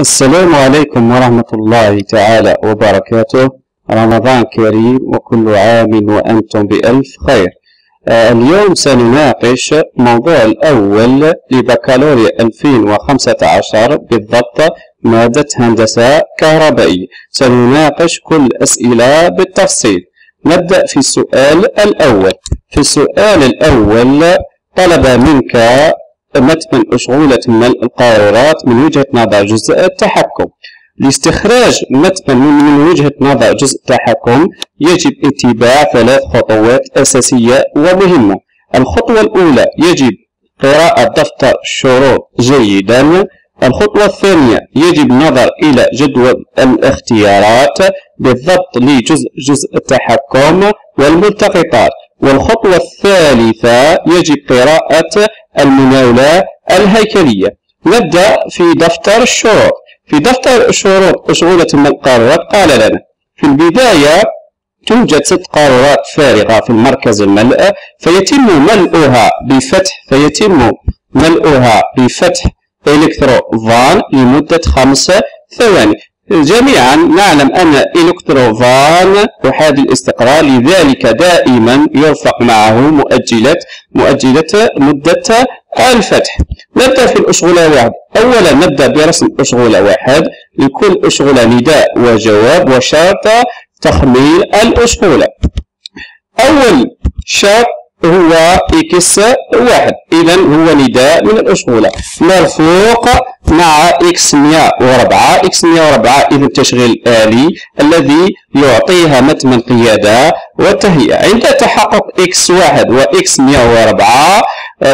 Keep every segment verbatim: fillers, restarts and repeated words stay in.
السلام عليكم ورحمة الله تعالى وبركاته. رمضان كريم وكل عام وأنتم بألف خير. آه اليوم سنناقش موضوع الأول لبكالوريا ألفين وخمسة عشر بالضبط، مادة هندسة كهربائية. سنناقش كل الأسئلة بالتفصيل. نبدأ في السؤال الأول. في السؤال الأول طلب منك متن أشغولة من القارورات من وجهة نظر جزء التحكم. لاستخراج متن من وجهة نظر جزء التحكم يجب اتباع ثلاث خطوات أساسية ومهمة. الخطوة الأولى يجب قراءة دفتر الشروط جيدا. الخطوة الثانية يجب النظر إلى جدول الاختيارات بالضبط لجزء جزء التحكم والملتقطات. والخطوة الثالثة يجب قراءة المناولة الهيكلية. نبدأ في دفتر الشروط. في دفتر الشروط أشغولة من القارورات قال لنا في البداية توجد ست قارورات فارغة في المركز الملأ، فيتم ملؤها بفتح فيتم ملؤها بفتح إلكتروفان لمدة خمس ثواني. جميعا نعلم أن إلكتروفان أحاد الاستقرار، لذلك دائما يرفق معه مؤجلة مؤجلة مدة الفتح. نبدأ في الأشغولة واحد. أولا نبدأ برسم أشغولة واحد، لكل أشغولة نداء وجواب وشرط تخميل الأشغولة. أول شرط هو إكس واحد، إذا هو نداء من الأشغولة مرفوق مع إكس مئة وأربعة. إكس مئة وأربعة إذا التشغيل الآلي الذي يعطيها متن القيادة والتهيئة. عند تحقق إكس واحد وإكس مئة وأربعة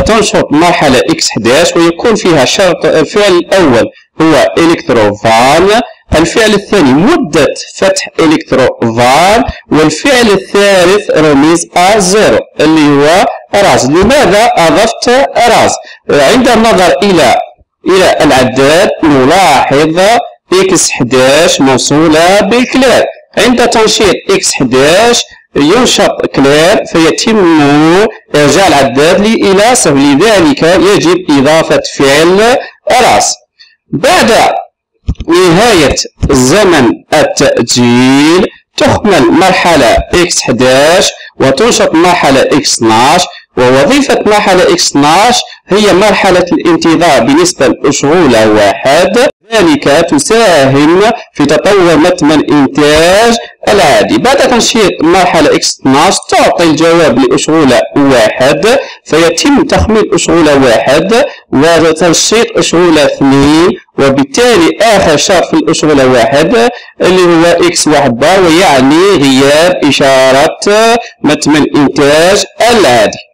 تنشط مرحلة إكس أحد عشر ويكون فيها شرط الفعل الأول هو إلكتروفان، الفعل الثاني مدة فتح إلكتروفان، والفعل الثالث رميز أ صفر اللي هو راز. لماذا أضفت راز؟ عند النظر إلى إلى العداد نلاحظ إكس أحد عشر موصولة بالكلار. عند تنشيط إكس أحد عشر ينشط كلار فيتم إرجاع العداد إلى صفر، لذلك يجب إضافة فعل راز. بعد نهاية زمن التأجيل تخمل مرحلة إكس أحد عشر وتنشط مرحلة إكس اثنا عشر، ووظيفة مرحلة إكس اثنا عشر هي مرحلة الانتظار بالنسبة لأشغولة واحد، ذلك تساهم في تطور متن الإنتاج العادي. بعد تنشيط مرحلة إكس اثنا عشر تعطي الجواب لأشغولة واحد، فيتم تخمين أشغولة واحد وتنشيط أشغولة اثنين، وبالتالي آخر شرط في الأشغولة واحد اللي هو إكس واحد بار، ويعني غياب إشارة متن الإنتاج العادي.